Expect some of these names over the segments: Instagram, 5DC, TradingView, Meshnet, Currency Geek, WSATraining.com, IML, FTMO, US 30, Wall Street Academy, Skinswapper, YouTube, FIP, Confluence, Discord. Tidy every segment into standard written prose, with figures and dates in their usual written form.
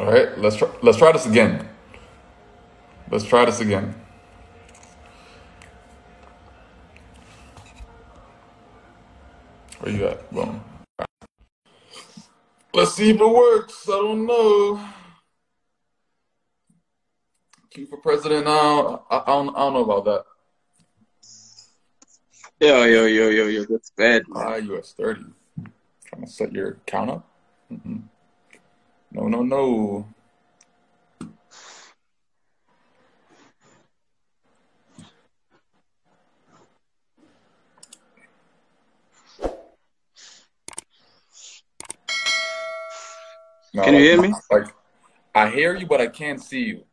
All right, let's try this again. Let's try this again. Where you at? Boom. Let's see if it works. I don't know. Q for president. I don't know about that. Yo. That's bad, man. US 30. Trying to set your count up? Mm-mm. No. No, can you hear me? Like, I hear you, but I can't see you.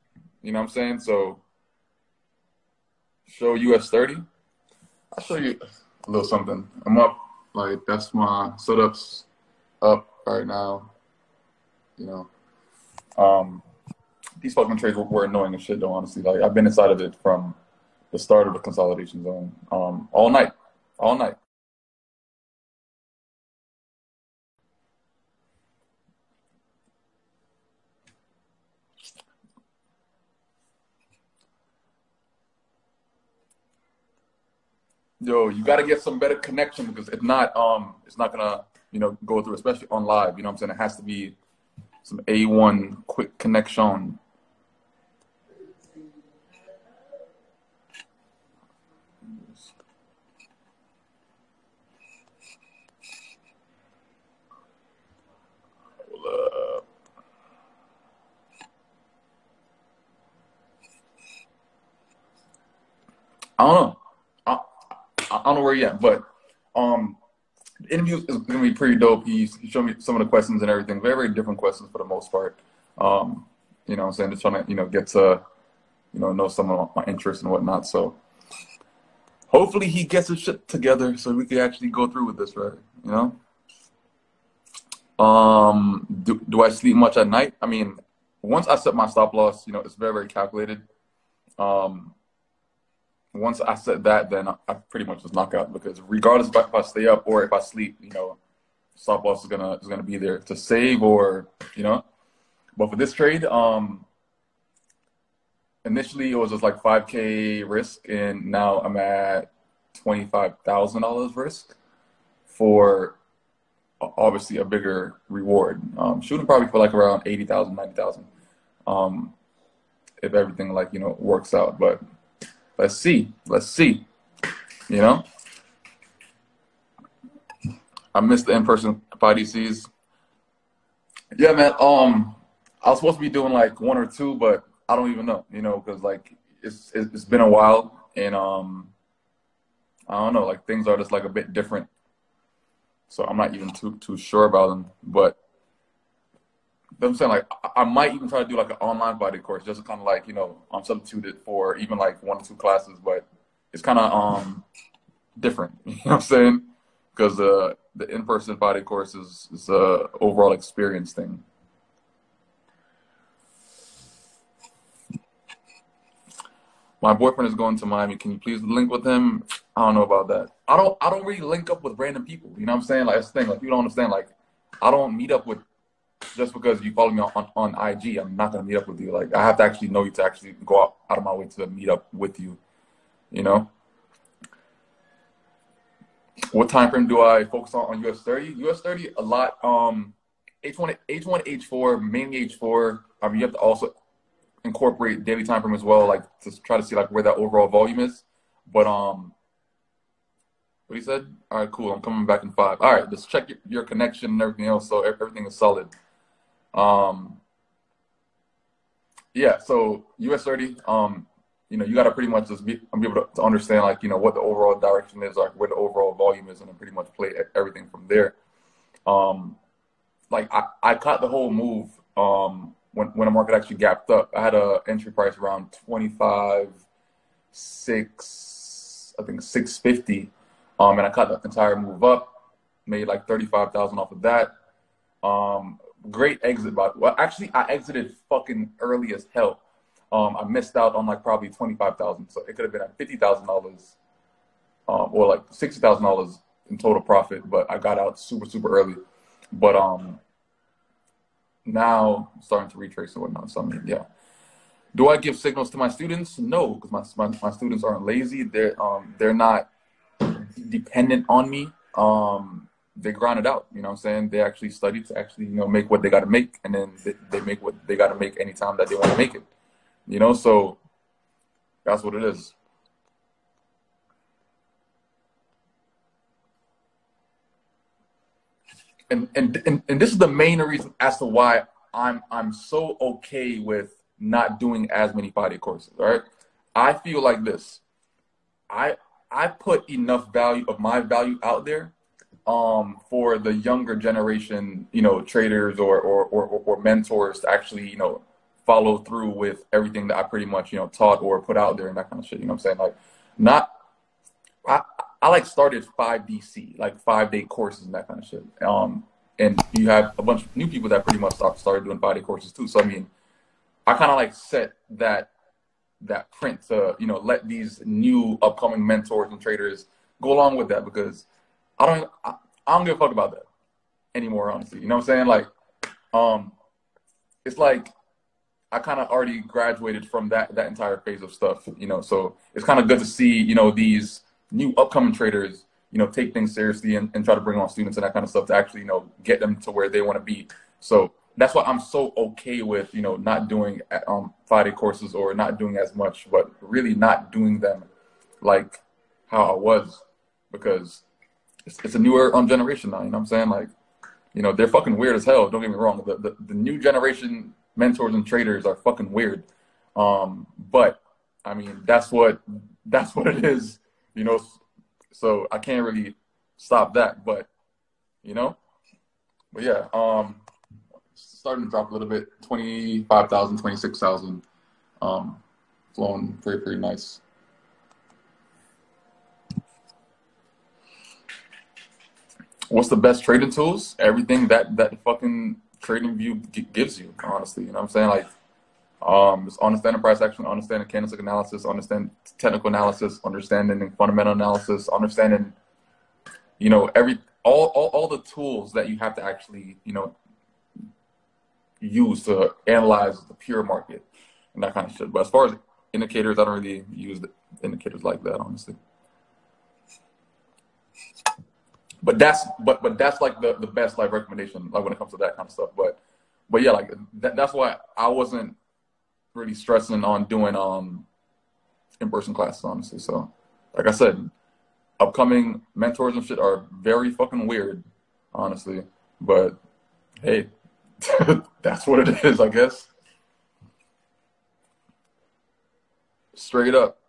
You know what I'm saying? So, show US 30. I'll show you a little something. I'm up. Like, that's my setups up right now. You know, these fucking trades were annoying as shit, though, honestly. Like, I've been inside of it from the start of the consolidation zone all night. Yo, you got to get some better connection, because if not, it's not going to, you know, go through, especially on live. You know what I'm saying? It has to be some A1 quick connection. I don't know. I don't know where yet, but the interview is gonna be pretty dope. He showed me some of the questions and everything. Very, very different questions for the most part. You know what I'm saying? Just trying to, you know, get to, you know some of my interests and whatnot. So hopefully he gets his shit together so we can actually go through with this, right? You know? Do I sleep much at night? I mean, once I set my stop loss, you know, it's very, very calculated. Once I set that, then I pretty much just knock out, because regardless if I stay up or if I sleep, you know, stop loss is gonna be there to save, or you know. But for this trade, initially it was just like 5K risk, and now I'm at $25,000 risk for obviously a bigger reward. Shooting probably for like around 80,000, 90,000, if everything, like, you know, works out, but. Let's see, you know? I missed the in-person 5DCs. Yeah, man, I was supposed to be doing like one or two, but I don't even know, you know, because like it's been a while, and I don't know, like things are just like a bit different. So I'm not even too sure about them, but you know what I'm saying, like, I might even try to do like an online body course, just kind of like, you know, substitute it for even like one or two classes, but it's kind of different, you know what I'm saying? Because the in-person body course is a overall experience thing. My boyfriend is going to Miami. Can you please link with him? I don't know about that. I don't really link up with random people, you know what I'm saying? Like, that's the thing, like, you don't understand, like, I don't meet up with. Just because you follow me on IG, I'm not going to meet up with you. Like, I have to actually know you to actually go out of my way to meet up with you, you know? What time frame do I focus on US 30? US 30, a lot. H1, H4, mainly H4. I mean, you have to also incorporate daily time frame as well, like, to try to see, like, where that overall volume is. But, what he said? All right, cool. I'm coming back in 5. All right, just check your connection and everything else, so everything is solid. Yeah, so US 30, you know, you got to pretty much just be able to understand, like, you know, what the overall direction is, like where the overall volume is, and then pretty much play everything from there. Like, I caught the whole move when the market actually gapped up. I had an entry price around 25.6, I think 650. And I caught the entire move up, made like 35,000 off of that. Great exit, well, actually, I exited fucking early as hell. I missed out on like probably 25,000, so it could have been at $50,000, or like $60,000 in total profit. But I got out super, super early. But now I'm starting to retrace and whatnot. So I mean, yeah. Do I give signals to my students? No, because my students aren't lazy. They're not dependent on me. They grind it out, you know what I'm saying? They actually study to actually, you know, make what they got to make, and then they make what they got to make anytime that they want to make it, you know? So that's what it is. And this is the main reason as to why I'm so okay with not doing as many body courses, right? I feel like this. I put enough value of my value out there for the younger generation, you know, traders or mentors to actually, you know, follow through with everything that I pretty much, you know, taught or put out there and that kind of shit. You know what I'm saying? Like, not, I like started 5DC, like 5-day courses and that kind of shit. And you have a bunch of new people that pretty much started doing 5-day courses too. So I mean, I kind of like set that print to, you know, let these new upcoming mentors and traders go along with that, because I don't give a fuck about that anymore, honestly. You know what I'm saying? Like, it's like I kind of already graduated from that entire phase of stuff, you know. So it's kind of good to see, you know, these new upcoming traders, you know, take things seriously and try to bring on students and that kind of stuff to actually, you know, get them to where they want to be. So that's why I'm so okay with, you know, not doing 5-day courses or not doing as much, but really not doing them like how I was, because it's a newer generation now, you know what I'm saying? Like, you know, they're fucking weird as hell. Don't get me wrong. The new generation mentors and traders are fucking weird. But I mean, that's what it is, you know? So I can't really stop that, but you know, but yeah, starting to drop a little bit, 25,000, 26,000, flowing pretty nice. What's the best trading tools? Everything that fucking TradingView gives you, honestly. You know what I'm saying? Like, just understanding price action, understanding candlestick analysis, understanding technical analysis, understanding fundamental analysis, understanding, you know, all the tools that you have to actually, you know, use to analyze the pure market and that kind of shit. But as far as indicators, I don't really use the indicators like that, honestly. But that's like the best like recommendation, like when it comes to that kind of stuff. But yeah, like that's why I wasn't really stressing on doing in-person classes, honestly. So like I said, upcoming mentors and shit are very fucking weird, honestly. But hey, that's what it is, I guess. Straight up,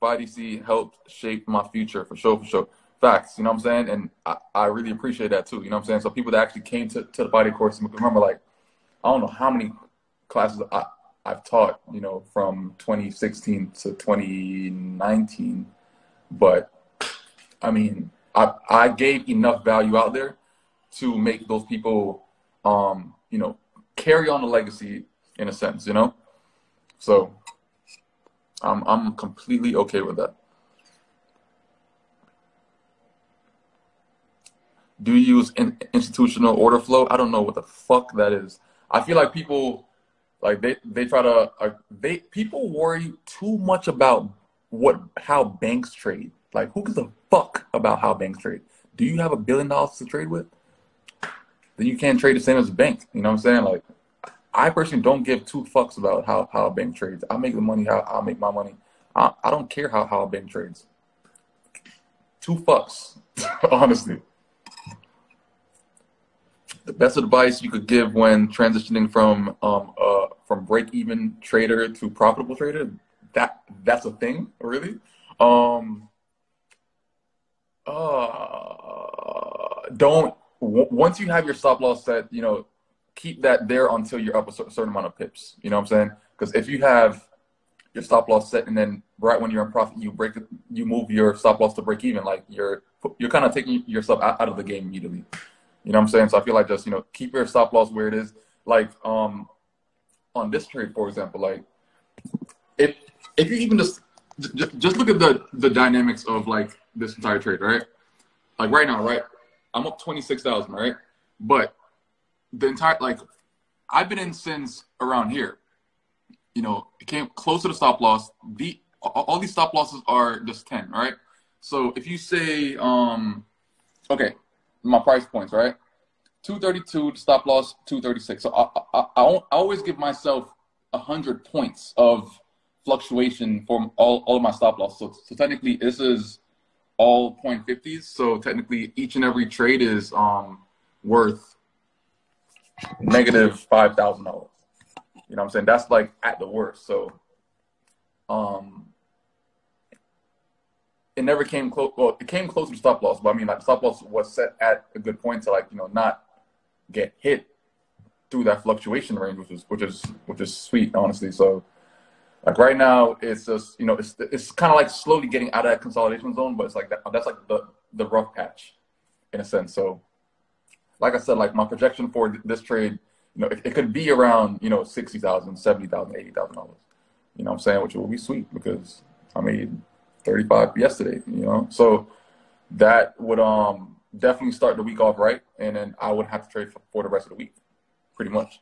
5DC helped shape my future for sure, for sure. Facts, you know what I'm saying? And I really appreciate that too, you know what I'm saying? So people that actually came to the 5-day course, and remember, like, I don't know how many classes I've taught, you know, from 2016 to 2019. But, I mean, I gave enough value out there to make those people, you know, carry on the legacy in a sense, you know? So I'm completely okay with that. Do you use institutional order flow? I don't know what the fuck that is. I feel like people, like they try to, people worry too much about how banks trade. Like, who gives a fuck about how banks trade? Do you have $1 billion to trade with? Then you can't trade the same as a bank. You know what I'm saying? Like, I personally don't give two fucks about how a bank trades. I make the money how I make my money. I don't care how a bank trades. Two fucks, honestly. The best advice you could give when transitioning from break-even trader to profitable trader, that's a thing, really. Don't, once you have your stop loss set, you know, keep that there until you're up a certain amount of pips. You know what I'm saying? Because if you have your stop loss set and then right when you're in profit, you move your stop loss to break-even, like you're kind of taking yourself out of the game immediately. You know what I'm saying? So I feel like just, you know, keep your stop loss where it is. Like, on this trade, for example, like if you even just look at the dynamics of like this entire trade, right? Like right now, right? I'm up 26,000, right? But the entire, like I've been in since around here. You know, it came close to the stop loss. All these stop losses are just 10, right? So if you say, okay, my price points, right? 232, stop loss 236. So I always give myself 100 points of fluctuation from all of my stop loss. So technically this is all 0.50s. So technically each and every trade is worth negative $5,000. You know what I'm saying? That's like at the worst. So it never came close. Well, it came close to stop loss, but I mean, like, stop loss was set at a good point to, like, you know, not get hit through that fluctuation range, which is sweet, honestly. So, like, right now, it's just, you know, it's kind of like slowly getting out of that consolidation zone, but it's like that's like the rough patch, in a sense. So, like I said, like, my projection for this trade, you know, it could be around, you know, $60,000, $70,000, $80,000. You know what I'm saying? Which will be sweet because I made 35 yesterday, you know? So that would definitely start the week off right, and then I would have to trade for the rest of the week, pretty much.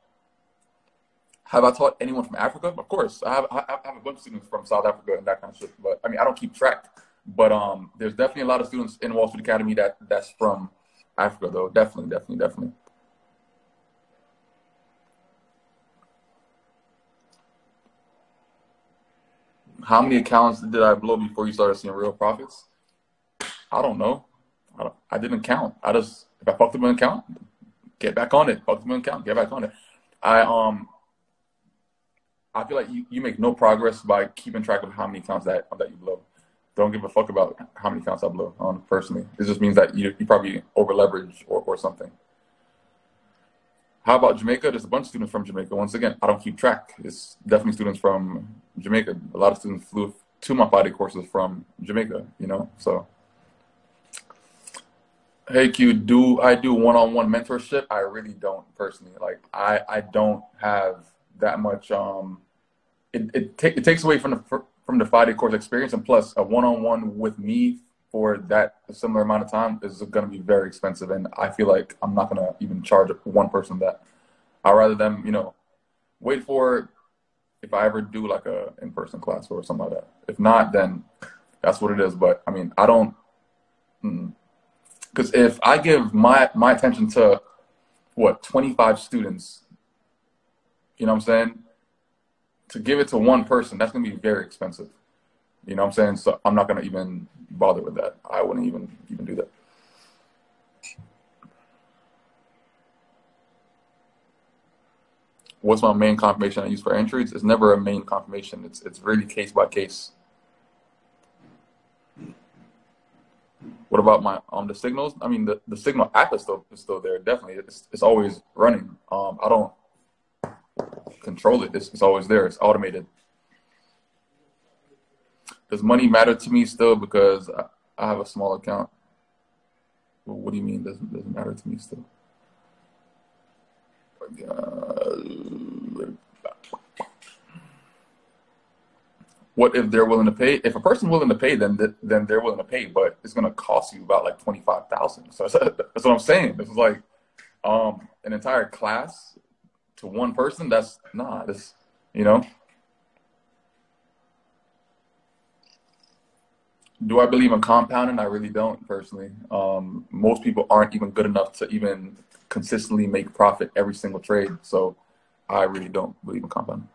Have I taught anyone from Africa? Of course. I have a bunch of students from South Africa and that kind of shit, but I mean, I don't keep track. But there's definitely a lot of students in Wall Street Academy that's from Africa, though. Definitely, definitely, definitely. How many accounts did I blow before you started seeing real profits? I don't know. I didn't count. I just, if I fucked up an account, get back on it. Fucked up an account, get back on it. I feel like you make no progress by keeping track of how many accounts that you blow. Don't give a fuck about how many accounts I blow on, personally. It just means that you probably over-leverage or something. How about Jamaica? There's a bunch of students from Jamaica. Once again, I don't keep track. It's definitely students from Jamaica. A lot of students flew to my FIDE courses from Jamaica, you know? So, hey Q, do I do one-on-one mentorship? I really don't, personally. Like, I don't have that much, it takes away from the FIDE course experience, and plus a one-on-one with me for that similar amount of time is going to be very expensive, and I feel like I'm not going to even charge one person that. I'd rather them, you know, wait for if I ever do like a in-person class or something like that. If not, then that's what it is. But I mean, I don't, because if I give my attention to what 25 students, you know what I'm saying, to give it to one person, that's going to be very expensive. You know what I'm saying? So I'm not going to even bother with that. I wouldn't even do that. What's my main confirmation I use for entries? It's never a main confirmation. It's really case by case. What about my the signals? I mean, the signal app is still there. Definitely, it's always running. I don't control it. It's always there. It's automated. Does money matter to me still because I have a small account? Well, what do you mean doesn't matter to me still? What if they're willing to pay? If a person's willing to pay, then they're willing to pay, but it's going to cost you about like $25,000. So that's what I'm saying. This is like an entire class to one person. That's nah. This, you know. Do I believe in compounding? I really don't, personally. Most people aren't even good enough to even consistently make profit every single trade. So I really don't believe in compounding.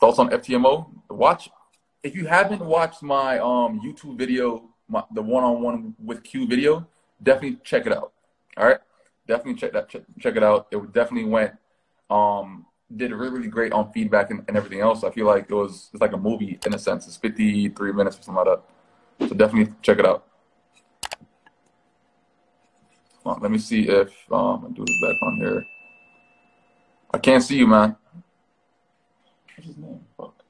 Thoughts on FTMO? Watch. If you haven't watched my YouTube video, the one-on-one with Q video, definitely check it out. All right? Definitely check it out. It definitely went, did really, really great on feedback and everything else. I feel like it's like a movie in a sense. It's 53 minutes or something like that. So definitely check it out. Let me see if I do this back on here. I can't see you, man. What's his name? Fuck.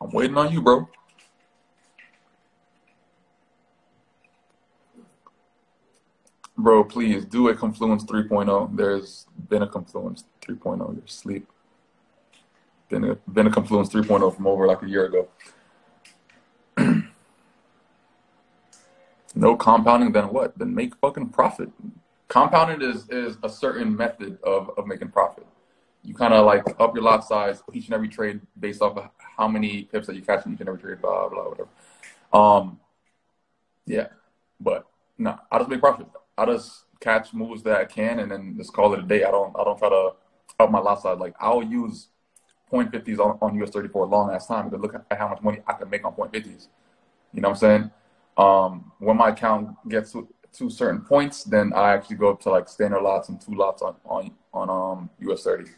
I'm waiting on you, bro. Bro, please do a Confluence 3.0. There's been a Confluence 3.0. You're asleep. Been a Confluence 3.0 from over like a year ago. No compounding, then what? Then make fucking profit. Compounding is a certain method of making profit. You kind of like up your lot size each and every trade based off of how many pips that you catch in each and every trade, blah, blah, whatever. Yeah, but no, I just make profit. I just catch moves that I can and then just call it a day. I don't try to up my lot size. Like I'll use .50s on US 30 for a long ass time to look at how much money I can make on .50s. You know what I'm saying? When my account gets to certain points, then I actually go up to like standard lots and 2 lots on US 30.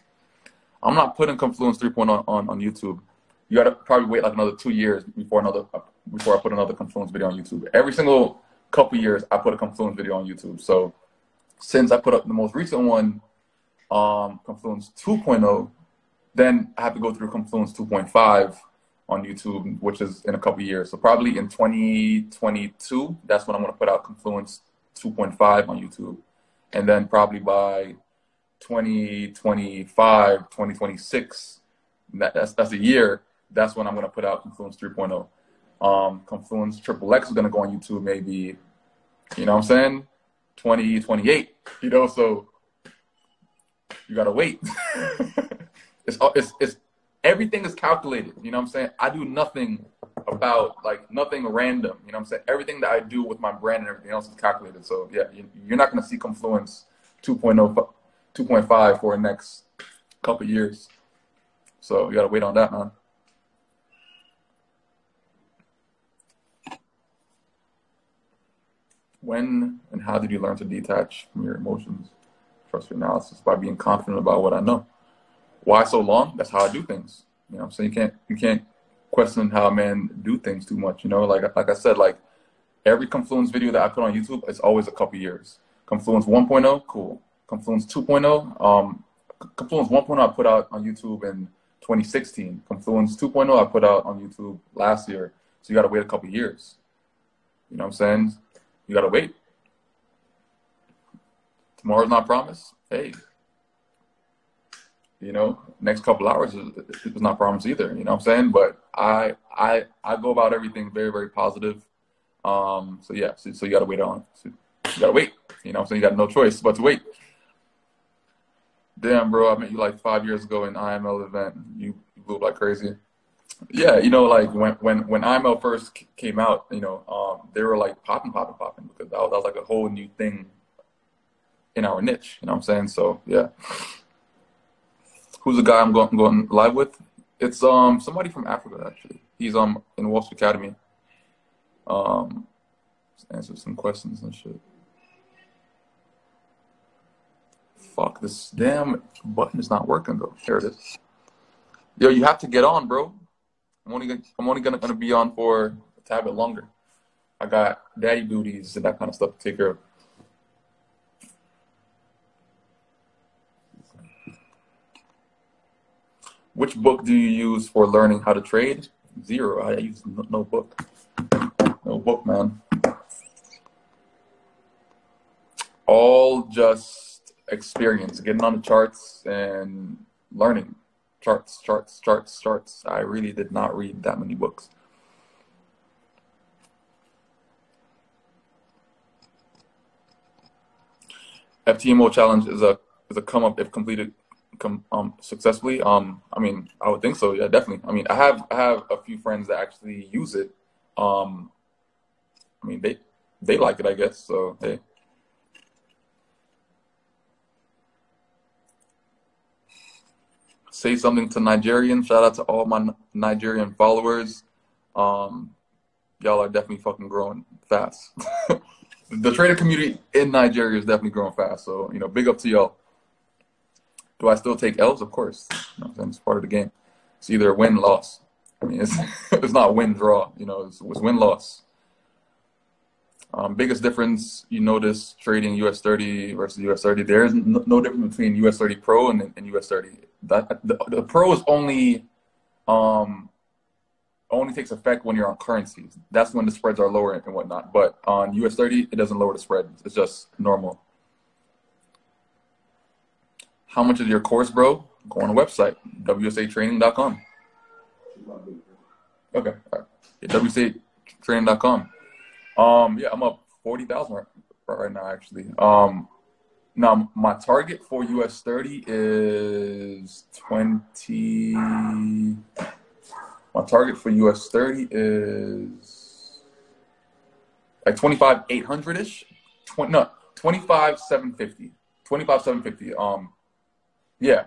I'm not putting Confluence 3.0 on YouTube. You gotta probably wait like another 2 years before I put another Confluence video on YouTube. Every single couple years, I put a Confluence video on YouTube. So since I put up the most recent one, Confluence 2.0, then I have to go through Confluence 2.5 on YouTube, which is in a couple years. So probably in 2022, that's when I'm going to put out Confluence 2.5 on YouTube. And then probably by 2025, 2026, that's a year, that's when I'm going to put out Confluence 3.0. Confluence XXX is going to go on YouTube maybe, you know what I'm saying, 2028, you know, so you got to wait. It's everything is calculated, you know what I'm saying? I do nothing about, like, nothing random, you know what I'm saying? Everything that I do with my brand and everything else is calculated. So, yeah, you're not going to see Confluence 2.0, 2.5 for the next couple years. So you got to wait on that, man. When and how did you learn to detach from your emotions? Trust your analysis by being confident about what I know. Why so long? That's how I do things. You know what I'm saying? You can't question how men do things too much, you know? Like I said, like every Confluence video that I put on YouTube, it's always a couple years. Confluence 1.0, cool. Confluence 2.0, Confluence 1.0 I put out on YouTube in 2016. Confluence 2.0 I put out on YouTube last year. So you gotta wait a couple years. You know what I'm saying? You gotta wait. Tomorrow's not promised. Hey. You know, next couple hours is not promised either. You know what I'm saying? But I go about everything very, very positive. So yeah, so you gotta wait on. So you gotta wait. You know what I'm saying? You got no choice but to wait. Damn, bro, I met you like 5 years ago in IML event. You blew up like crazy. Yeah, you know, like when IML first came out, you know, they were like popping because that was like a whole new thing in our niche. You know what I'm saying? So yeah. Who's the guy I'm going live with? It's somebody from Africa actually. He's in Wall Street Academy. Answer some questions and shit. Fuck, this damn button is not working though. Here it is. Yo, you have to get on, bro. I'm only gonna be on for a tad bit longer. I got daddy duties and that kind of stuff to take care of. Which book do you use for learning how to trade? Zero. I use no book. No book, man. All just experience, getting on the charts and learning. Charts. I really did not read that many books. FTMO challenge is a come up if completed. Successfully. I mean, I would think so. Yeah, definitely. I mean, I have a few friends that actually use it. I mean, they like it, I guess. So hey. Say something to Nigerian. Shout out to all my Nigerian followers. Y'all are definitely fucking growing fast. The trader community in Nigeria is definitely growing fast. So you know, big up to y'all. Do I still take L's? Of course. You know, it's part of the game. It's either win, loss. I mean, it's not win, draw. You know, it's win, loss. Biggest difference you notice trading US 30 versus US 30. There is no difference between US 30 Pro and US 30. The Pro is only takes effect when you're on currencies. That's when the spreads are lower and whatnot. But on US 30, it doesn't lower the spread. It's just normal. How much is your course, bro? Go on the website, WSATraining.com. Okay, all right. Yeah, WSATraining.com. Yeah, I'm up 40,000 right now, actually. Now my target for US 30 is 20. My target for US 30 is like 25,800 ish. 25,750. 25,750. Yeah,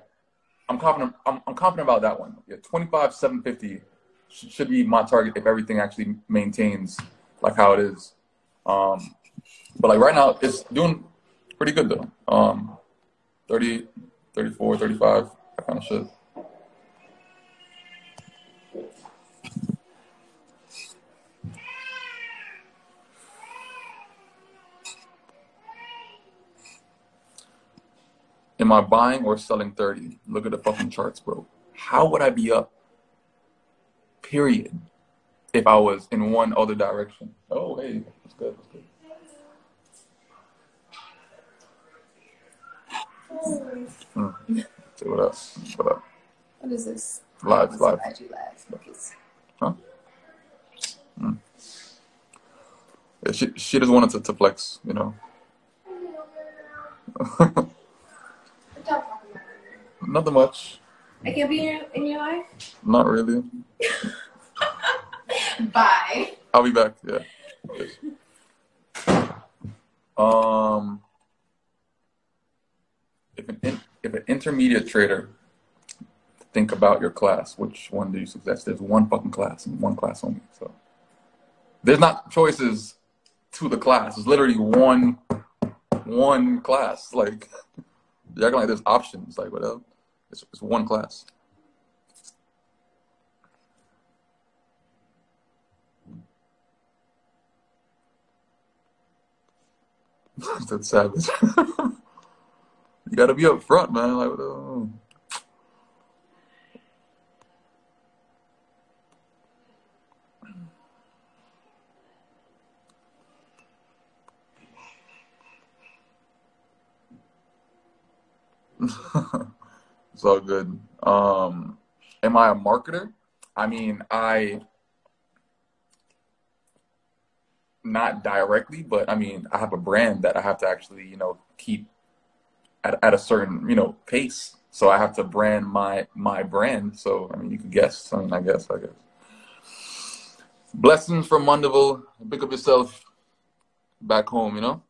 I'm confident. I'm confident about that one. Yeah, 25,750 should be my target if everything actually maintains like how it is. But like right now, it's doing pretty good though. 30, 34, 35, that kind of shit. Am I buying or selling 30? Look at the fucking charts, bro. How would I be up, period, if I was in one other direction? Oh, hey, that's good, that's good. Say what up. What up? What is this? Live, live. Huh? Mm. Yeah, she just wanted to flex, you know. Nothing much. I can't be in your life? Not really. Bye. I'll be back, yeah. Yes. If an intermediate trader think about your class, which one do you suggest? There's one fucking class and one class only. So there's not choices to the class. It's literally one class. Like you're acting like there's options. Like whatever. It's one class. That's savage. You gotta be up front, man. Like, It's all good. Am I a marketer? I mean, not directly, but I mean, I have a brand that I have to actually, you know, keep at a certain, you know, pace. So I have to brand my brand. So I mean, you could guess. I mean, I guess. Blessings from Mandeville. Pick up yourself back home, you know.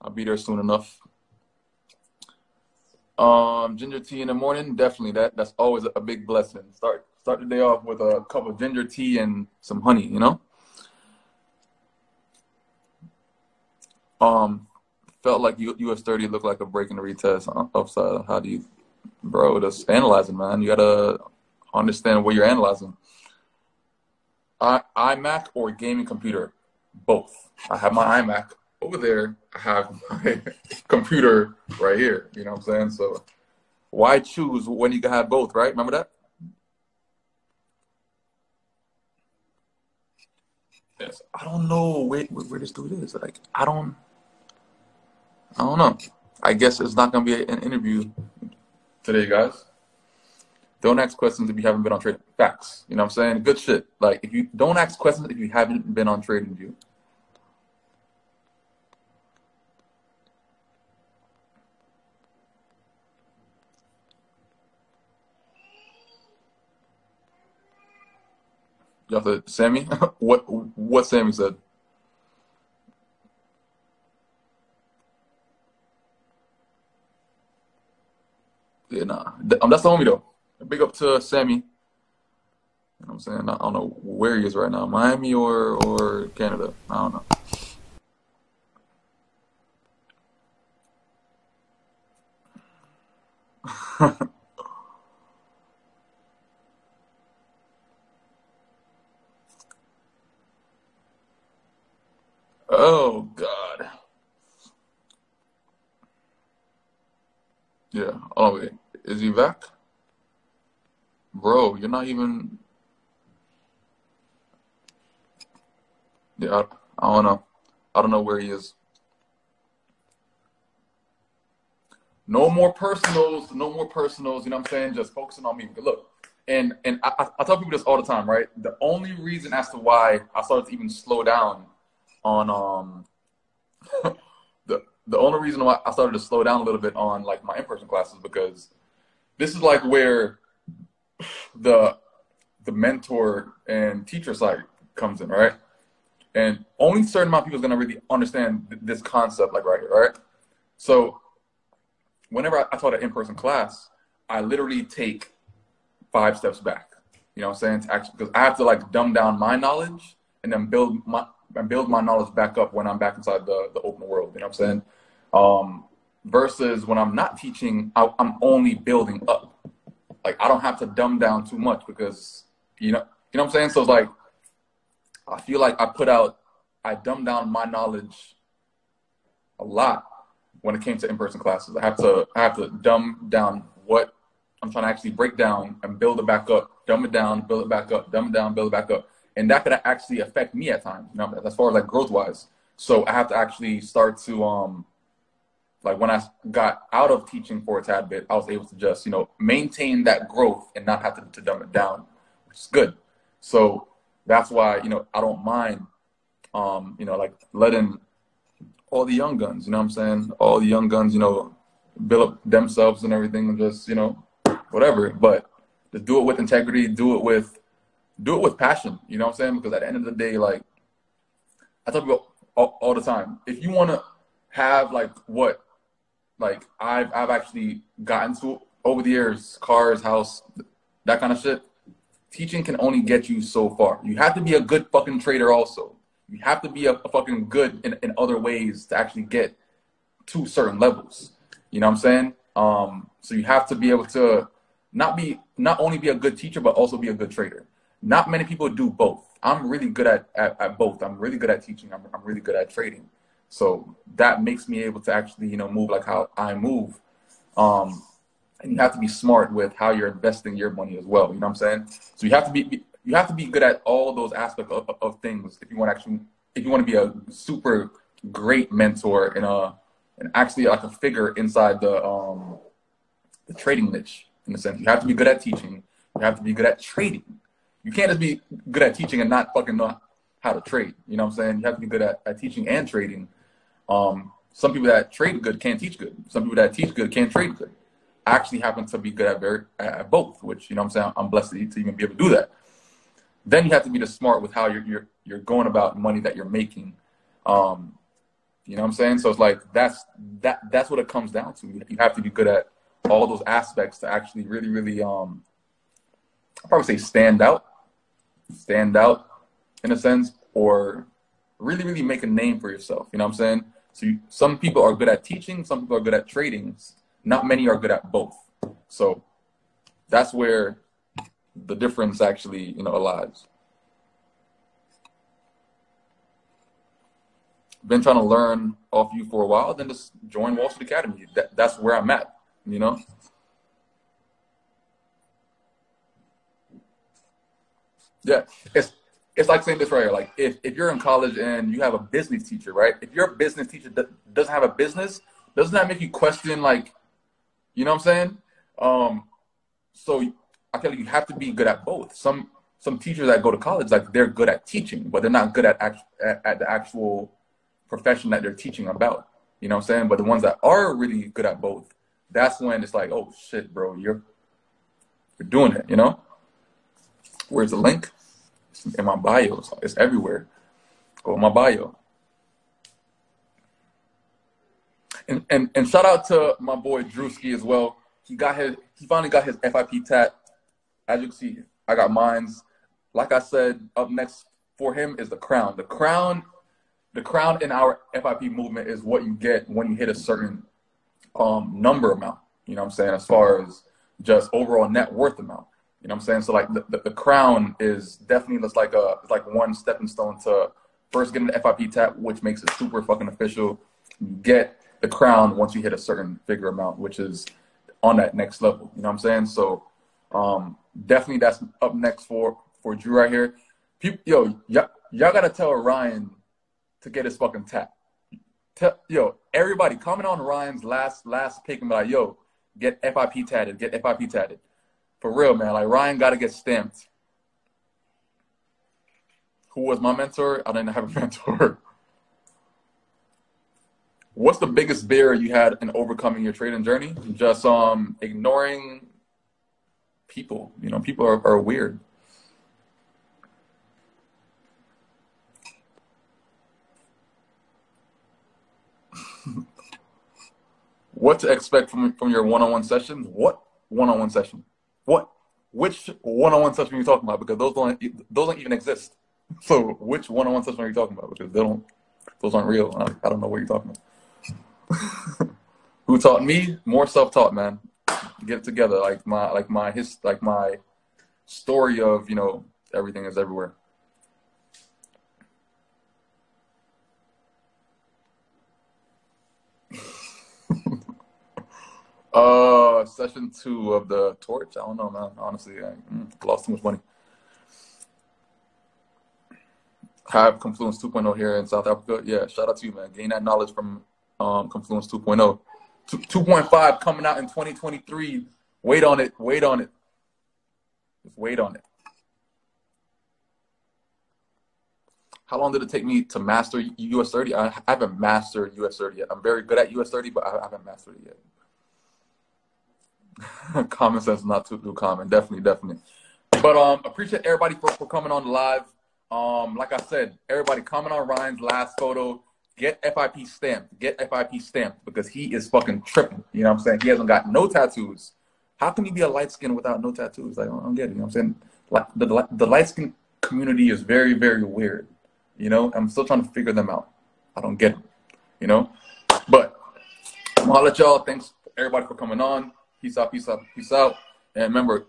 I'll be there soon enough. Ginger tea in the morning, definitely. That's always a big blessing. Start the day off with a cup of ginger tea and some honey, you know. Felt like US 30 looked like a break in the retest upside. How do you, bro, that's analyzing, man. You gotta understand what you're analyzing. iMac or gaming computer? Both. I have my iMac over there. I have my computer right here. You know what I'm saying? So why choose when you can have both, right? Remember that? Yes. I don't know where this dude is. Like, I don't know. I guess it's not going to be an interview today, guys. Don't ask questions if you haven't been on Trading. Facts. You know what I'm saying? Good shit. Like, if you don't ask questions if you haven't been on TradingView. Y'all said Sammy? What Sammy said? Yeah, nah. That's the homie, though. Big up to Sammy. You know what I'm saying? I don't know where he is right now. Miami or Canada. I don't know. Oh, God. Yeah. Oh, wait. Is he back? Bro, you're not even... Yeah, I don't know. I don't know where he is. No more personals. No more personals. You know what I'm saying? Just focusing on me. Look, and I tell people this all the time, right? The only reason as to why I started to even slow down on the only reason why I started to slow down a little bit on like my in-person classes, because this is like where the mentor and teacher side comes in, right? And only certain amount of people is gonna really understand this concept like right here, right? So whenever I taught an in-person class, I literally take 5 steps back. You know what I'm saying? Actually, because I have to like dumb down my knowledge and then build my knowledge back up when I'm back inside the open world. You know what I'm saying? Versus when I'm not teaching, I'm only building up. Like I don't have to dumb down too much because you know what I'm saying? So it's like I feel like I dumb down my knowledge a lot when it came to in-person classes. I have to dumb down what I'm trying to actually break down and build it back up, dumb it down, build it back up, dumb it down, build it back up. And that could actually affect me at times, you know, as far as like growth wise. So I have to actually start to, like when I got out of teaching for a tad bit, I was able to just, you know, maintain that growth and not have to dumb it down, which is good. So that's why, you know, I don't mind, you know, like letting all the young guns, you know what I'm saying? All the young guns, you know, build up themselves and everything and just, you know, whatever, but just do it with integrity, do it with passion, you know what I'm saying? Because at the end of the day, like, I tell people all the time, if you want to have, like, what, like, I've actually gotten to over the years, cars, house, that kind of shit, teaching can only get you so far. You have to be a good fucking trader also. You have to be a fucking good in other ways to actually get to certain levels, you know what I'm saying? So you have to be able to not only be a good teacher, but also be a good trader. Not many people do both. I'm really good at both. I'm really good at teaching. I'm really good at trading. So that makes me able to actually, you know, move like how I move. And you have to be smart with how you're investing your money as well. You know what I'm saying? So you have to be good at all those aspects of things if you want to actually, if you want to be a super great mentor and actually like a figure inside the trading niche. In a sense, you have to be good at teaching. You have to be good at trading. You can't just be good at teaching and not fucking know how to trade. You know what I'm saying? You have to be good at teaching and trading. Some people that trade good can't teach good. Some people that teach good can't trade good. I actually happen to be good at both, which, you know what I'm saying? I'm blessed to even be able to do that. Then you have to be just smart with how you're going about money that you're making. You know what I'm saying? So it's like, that's what it comes down to. You have to be good at all those aspects to actually really, really, I'd probably say stand out in a sense, or really, really make a name for yourself. You know what I'm saying? So some people are good at teaching, some people are good at trading. Not many are good at both. So that's where the difference actually, you know, lies. Been trying to learn off you for a while, then just join Wall Street Academy. That's where I'm at, you know? Yeah, it's like saying this right here. Like if you're in college and you have a business teacher, right? If your business teacher doesn't have a business, doesn't that make you question, like, you know what I'm saying? So I tell you, you have to be good at both. Some teachers that go to college, like they're good at teaching, but they're not good at the actual profession that they're teaching about. You know what I'm saying? But the ones that are really good at both, that's when it's like, oh shit, bro, you're doing it, you know? Where's the link? It's in my bio. It's everywhere. Go in my bio. And shout out to my boy Drewski as well. He finally got his FIP tat. As you can see, I got mines. Like I said, up next for him is the crown. The crown in our FIP movement is what you get when you hit a certain number amount. You know what I'm saying? As far as just overall net worth amount. You know what I'm saying? So like the crown is definitely just like one stepping stone to first getting the FIP tap, which makes it super fucking official. Get the crown once you hit a certain figure amount, which is on that next level. You know what I'm saying? So definitely that's up next for Drew right here. People, yo, y'all gotta tell Ryan to get his fucking tap. Yo, everybody comment on Ryan's last pick and be like, yo, get FIP tatted, get FIP tatted. For real, man. Like, Ryan got to get stamped. Who was my mentor? I didn't have a mentor. What's the biggest barrier you had in overcoming your trading journey? Just ignoring people. You know, people are weird. What to expect from your one-on-one sessions? What one-on-one session? What? Which one-on-one session are you talking about? Because those don't even exist. So which one-on-one session are you talking about? Because those aren't real. I don't know what you're talking about. Who taught me? More self-taught, man. Get it together. Like my story of, you know, everything is everywhere. Session 2 of the torch. I don't know, man. Honestly, I lost too much money. Have Confluence 2.0 here in South Africa. Yeah, shout out to you, man. Gain that knowledge from Confluence 2.0. 2.5 coming out in 2023. Wait on it. Wait on it. Just wait on it. How long did it take me to master US 30? I haven't mastered US 30 yet. I'm very good at US 30, but I haven't mastered it yet. Common sense not too common. Definitely. But appreciate everybody for coming on live. Like I said, everybody comment on Ryan's last photo. Get FIP stamped. Get FIP stamped because he is fucking tripping. You know what I'm saying? He hasn't got no tattoos. How can you be a light skin without no tattoos? Like, I don't get it. You know what I'm saying? Like the light skin community is very, very weird. You know, I'm still trying to figure them out. I don't get it. You know? But I'm gonna let y'all. Thanks everybody for coming on. Peace out. And remember,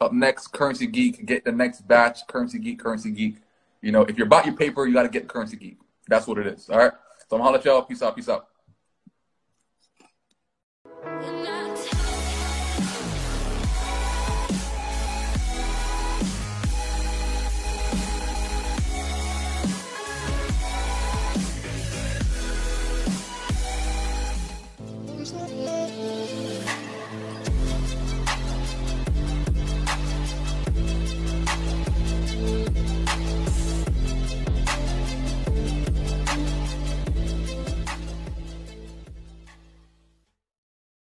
up next, Currency Geek. Get the next batch, Currency Geek. You know, if you're about your paper, you got to get Currency Geek. That's what it is, all right? So I'm going to holler at y'all. Peace out.